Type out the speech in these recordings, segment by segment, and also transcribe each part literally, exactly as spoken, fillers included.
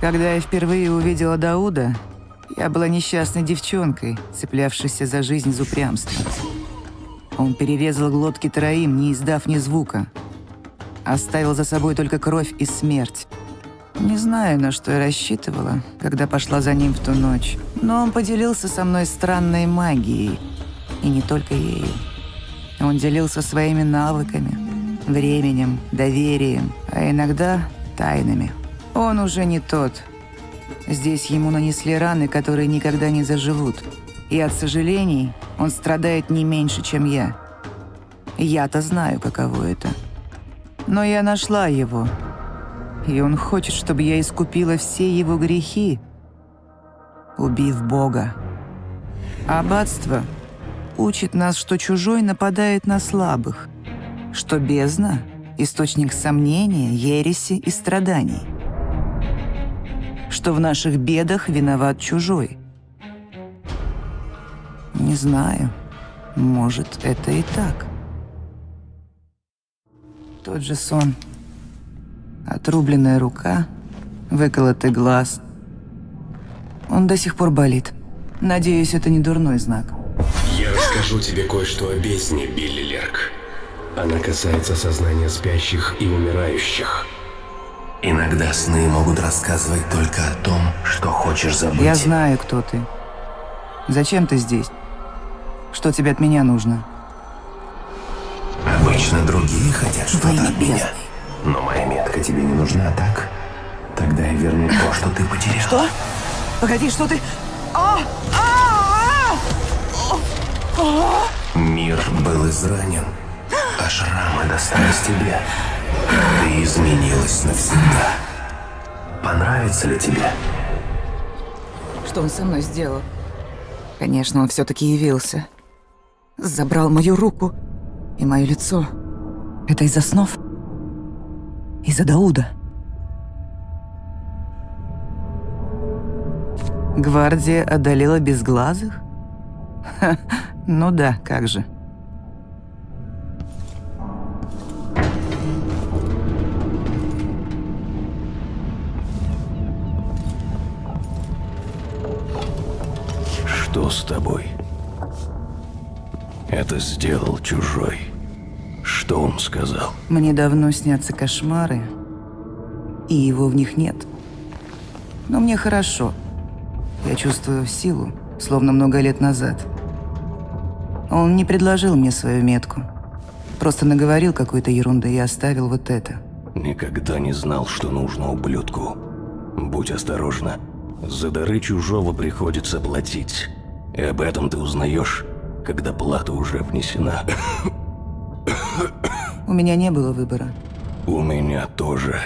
Когда я впервые увидела Дауда, я была несчастной девчонкой, цеплявшейся за жизнь из упрямства. Он перерезал глотки троим, не издав ни звука. Оставил за собой только кровь и смерть. Не знаю, на что я рассчитывала, когда пошла за ним в ту ночь, но он поделился со мной странной магией. И не только ею. Он делился своими навыками, временем, доверием, а иногда тайнами. Он уже не тот. Здесь ему нанесли раны, которые никогда не заживут. И от сожалений он страдает не меньше, чем я. Я-то знаю, каково это. Но я нашла его. И он хочет, чтобы я искупила все его грехи, убив Бога. Аббатство учит нас, что чужой нападает на слабых, что бездна — источник сомнения, ереси и страданий, что в наших бедах виноват чужой. Не знаю, может, это и так. Тот же сон. Отрубленная рука, выколотый глаз. Он до сих пор болит. Надеюсь, это не дурной знак. Я расскажу тебе кое-что о бездне, Билли Лерк. Она касается сознания спящих и умирающих. Иногда сны могут рассказывать только о том, что хочешь забыть. Я знаю, кто ты. Зачем ты здесь? Что тебе от меня нужно? Обычно другие хотят что-то от меня. Но моя метка тебе не нужна, так? Тогда я верну то, что ты потерял. Что? Погоди, что ты... Мир был изранен, а шрамы достались тебе. Ты изменилась навсегда. Понравится ли тебе? Что он со мной сделал? Конечно, он все-таки явился. Забрал мою руку и мое лицо. Это из-за снов? Из-за Дауда? Гвардия одолела безглазых? Ха, ну да, как же. Что с тобой? Это сделал чужой. Что он сказал? Мне давно снятся кошмары, и его в них нет. Но мне хорошо. Я чувствую силу, словно много лет назад. Он не предложил мне свою метку. Просто наговорил какой-то ерунды и оставил вот это. Никогда не знал, что нужно ублюдку. Будь осторожна. За дары чужого приходится платить. И об этом ты узнаешь, когда плата уже внесена. У меня не было выбора. У меня тоже.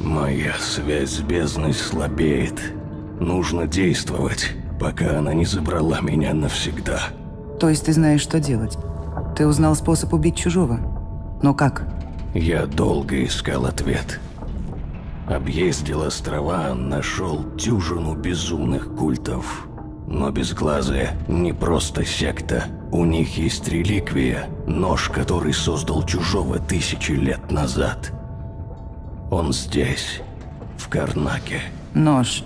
Моя связь с бездной слабеет. Нужно действовать, пока она не забрала меня навсегда. То есть ты знаешь, что делать? Ты узнал способ убить чужого? Но как? Я долго искал ответ. Объездил острова, нашел дюжину безумных культов. Но безглазые не просто секта. У них есть реликвия, нож, который создал чужого тысячи лет назад. Он здесь, в Карнаке. Нож.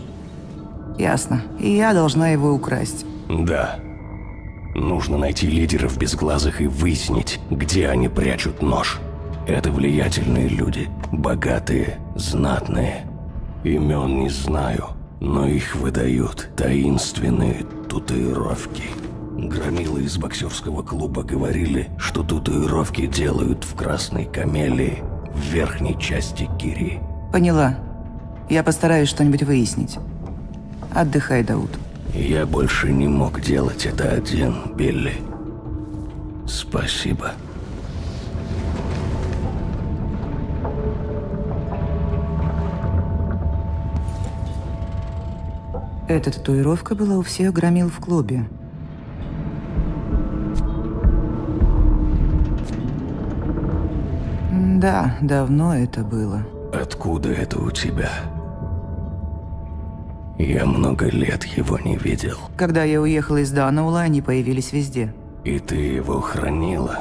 Ясно. И я должна его украсть. Да. Нужно найти лидеров безглазых и выяснить, где они прячут нож. Это влиятельные люди, богатые, знатные. Имен не знаю, но их выдают таинственные татуировки. Громилы из боксерского клуба говорили, что татуировки делают в Красной Камелии, в верхней части Кири. Поняла. Я постараюсь что-нибудь выяснить. Отдыхай, Дауд. Я больше не мог делать это один, Билли. Спасибо. Эта татуировка была у всех громил в клубе. Да, давно это было. Откуда это у тебя? Я много лет его не видел. Когда я уехала из Дануолла, они появились везде. И ты его хранила?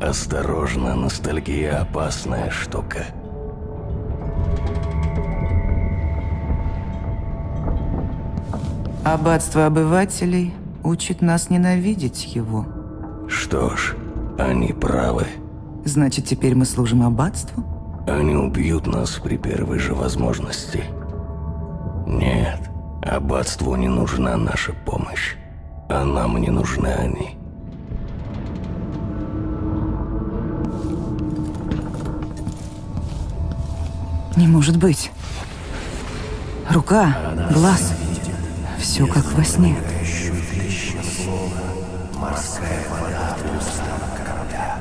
Осторожно, ностальгия — опасная штука. Аббатство обывателей учит нас ненавидеть его. Что ж, они правы. Значит, теперь мы служим аббатству? Они убьют нас при первой же возможности. Нет, аббатству не нужна наша помощь, а нам не нужны они. Не может быть. Рука, Она глаз, все как во сне. Морская вода в устанах корабля.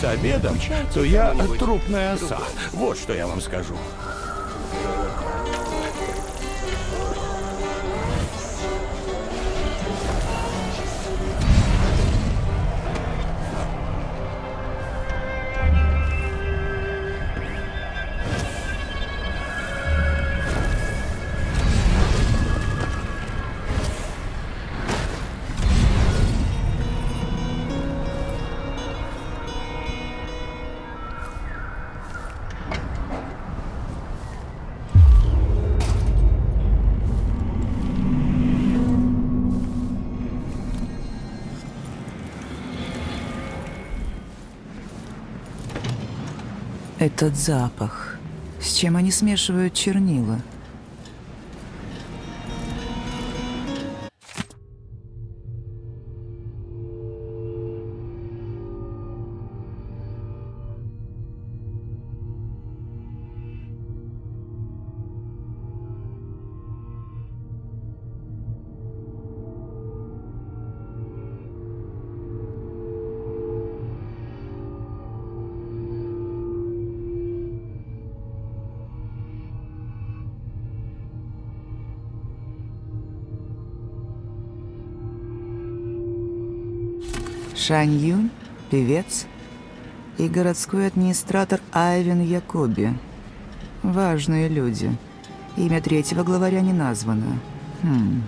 Обедом, то я трупная оса. Вот что я вам скажу. Этот запах. С чем они смешивают чернила? Шань Юн, певец, и городской администратор Айвен Якоби. Важные люди. Имя третьего главаря не названо. Хм.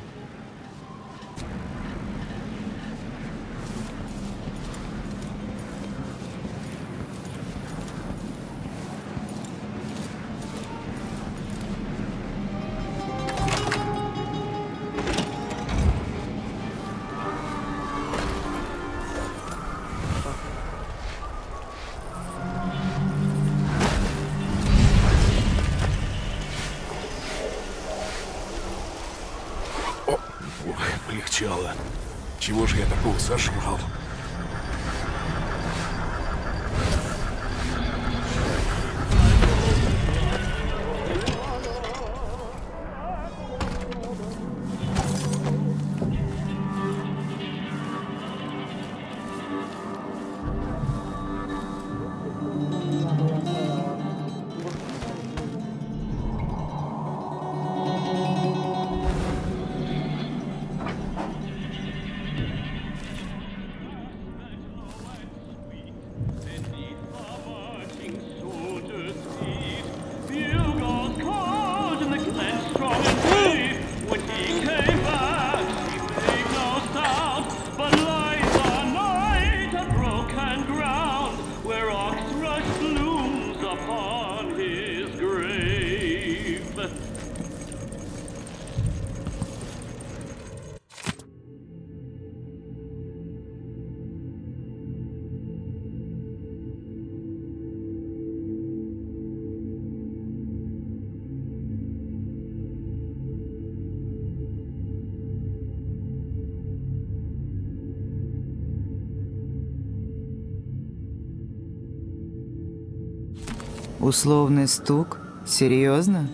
Чего же я такого сожрал? Условный стук? Серьезно?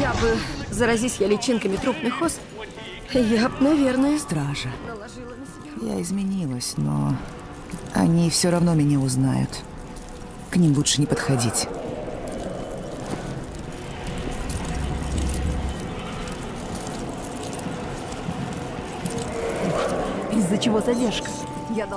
Я бы, заразись я личинками трупных ос, я бы, наверное... Стража. Я изменилась, но они все равно меня узнают. К ним лучше не подходить. Из-за чего задержка? Я,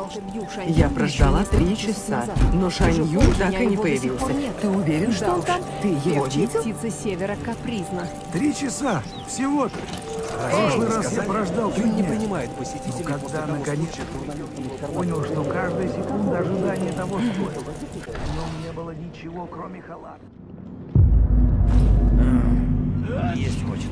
Я прождала три часа, назад. но Шань Юн так и не появился. Ты уверен, да что он там? Ты его видел? Птица севера капризна. Три часа всего-то. Прошлый раз сказали, я прождал три дня. Не понимает посетителей. Но когда наконец я понял, что каждая секунда ожидания того стоит. Но не было ничего, кроме халата. Есть хочется.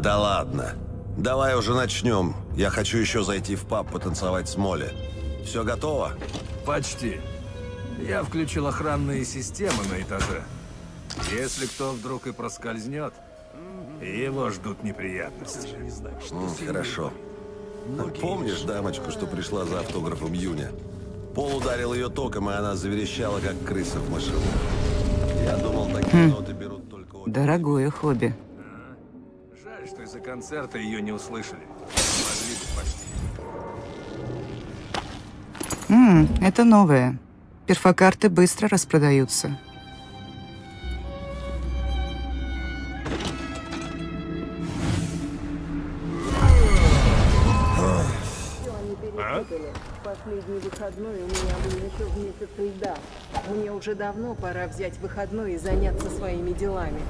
Да ладно. Давай уже начнем. Я хочу еще зайти в паб потанцевать с Молли. Все готово? Почти. Я включил охранные системы на этаже. Если кто вдруг и проскользнет, его ждут неприятности. Ну, хорошо. Помнишь дамочку, что пришла за автографом Юня? Пол ударил ее током, и она заверещала, как крыса в мышеловке. Я думал, такие ноты берут только... Дорогое хобби. Что из-за концерта ее не услышали. Ммм, это новое. Перфокарты быстро распродаются. Последний выходной у меня был еще в месяц льда. Мне уже давно пора взять выходной и заняться своими делами.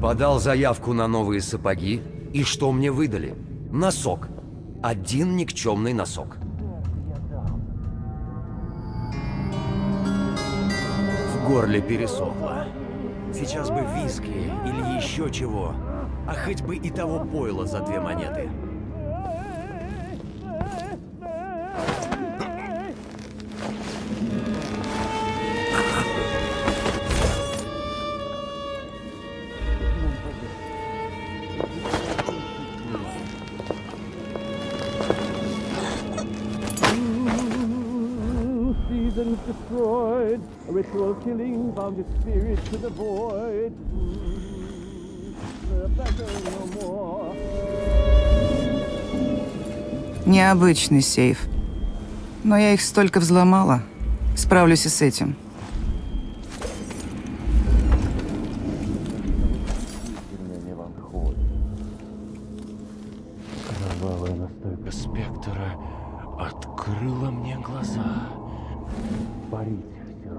Подал заявку на новые сапоги, и что мне выдали? Носок. Один никчемный носок. В горле пересохло. Сейчас бы виски или еще чего, а хоть бы и того пойла за две монеты. Killing bound its spirit to the void. Необычный сейф. Но я их столько взломала. Справлюсь и с этим. Кровавая настойка спектра открыла мне глаза. Парить.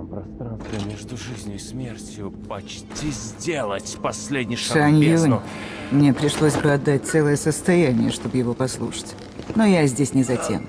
Пространство между жизнью и смертью, почти сделать последний шаг в бездну. Мне пришлось бы отдать целое состояние, чтобы его послушать. Но я здесь не за тем.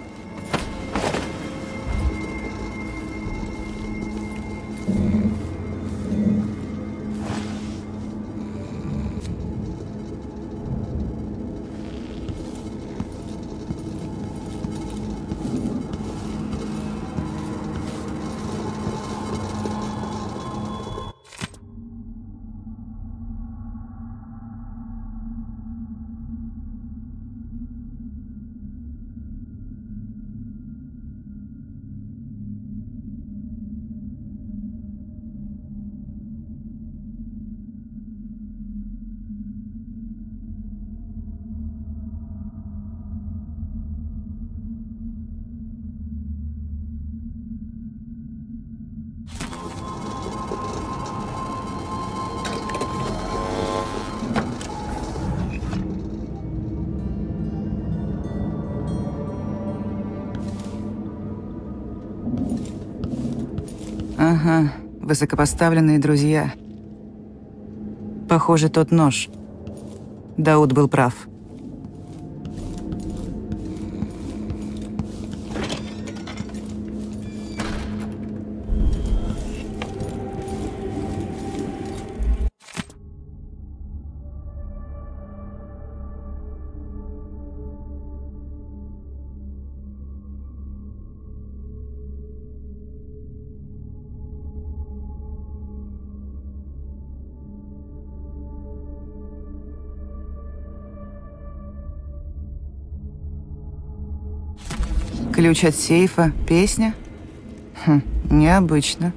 Ага, высокопоставленные друзья. Похоже, тот нож. Дауд был прав. Ключ от сейфа, песня? Хм, необычно.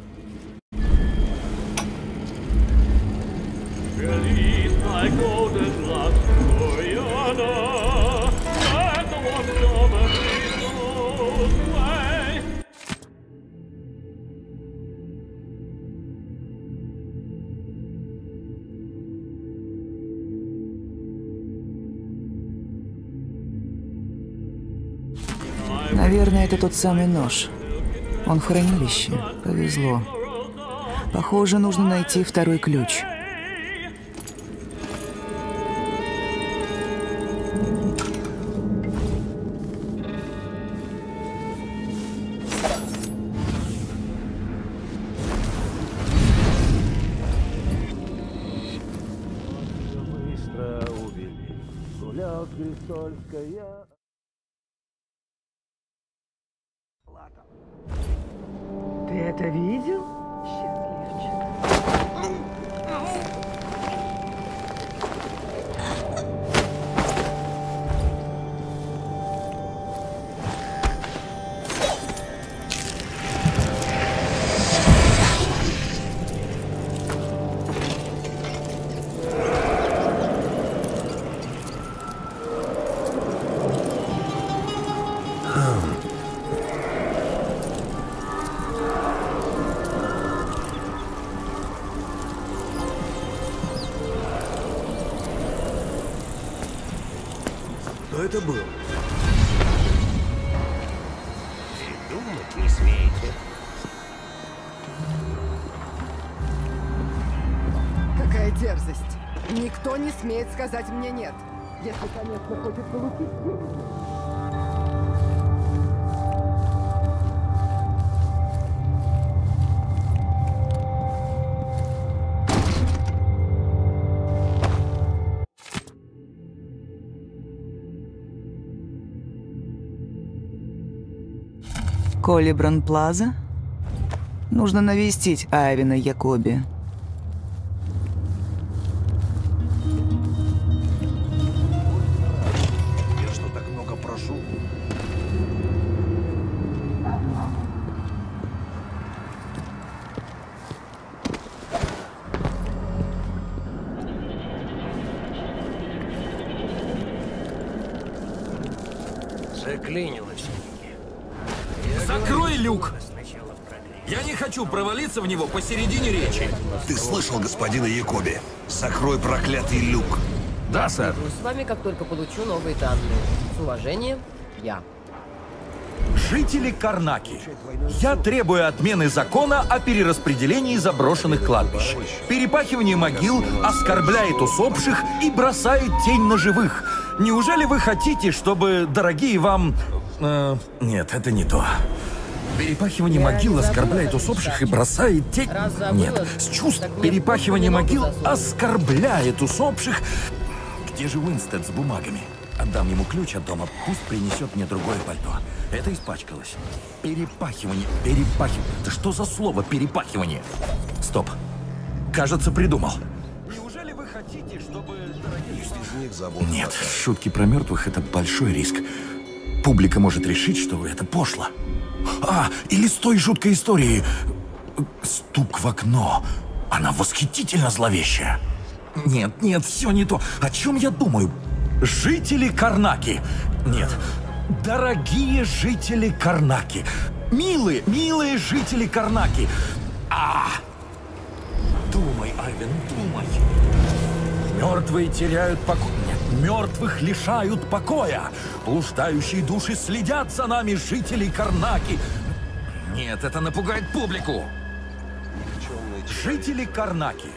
Наверное, это тот самый нож. Он в хранилище. Повезло. Похоже, нужно найти второй ключ. Ты это видел? Это был. Думать не смейте. Какая дерзость. Никто не смеет сказать мне нет. Если, конечно, хочет получить выгоду. Коллибран Плаза? Нужно навестить Айвена Якоби. Я что, так много прошу? Заклинилась. Закрой люк! Я не хочу провалиться в него посередине речи. Ты слышал господина Якоби? Закрой проклятый люк. Да, сэр. С вами, как только получу новые данные. С уважением, я. Жители Карнаки, я требую отмены закона о перераспределении заброшенных кладбищ. Перепахивание могил оскорбляет усопших и бросает тень на живых. Неужели вы хотите, чтобы дорогие вам... Э, нет, это не то. Перепахивание могил оскорбляет усопших и бросает тень... Нет, с чувств перепахивание могил оскорбляет усопших... Где же Уинстед с бумагами? Отдам ему ключ от дома, пусть принесет мне другое пальто. Это испачкалось. Перепахивание, перепахивание... Да что за слово перепахивание? Стоп. Кажется, придумал. Неужели вы хотите, чтобы... Нет, шутки про мертвых — это большой риск. Публика может решить, что это пошло. А, или с той жуткой историей. Стук в окно. Она восхитительно зловещая. Нет, нет, все не то. О чем я думаю? Жители Карнаки. Нет. Дорогие жители Карнаки. Милые, милые жители Карнаки. А! Думай, Айвен, думай. Мертвые теряют покой. Нет, мертвых лишают покоя. Блуждающие души следят за нами, жителей Карнаки. Нет, это напугает публику. Жители Карнаки,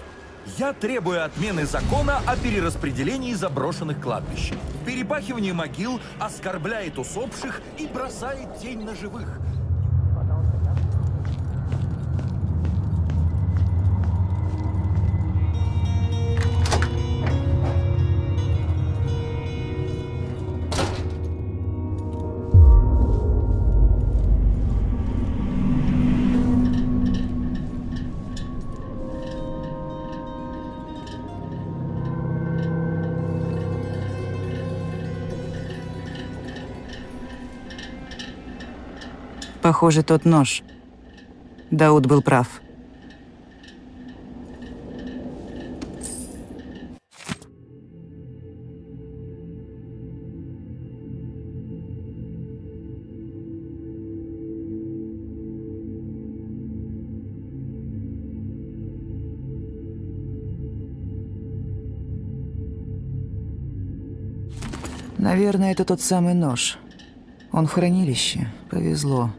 я требую отмены закона о перераспределении заброшенных кладбищ. Перепахивание могил оскорбляет усопших и бросает тень на живых. Похоже, тот нож. Дауд был прав. Наверное, это тот самый нож. Он в хранилище. Повезло.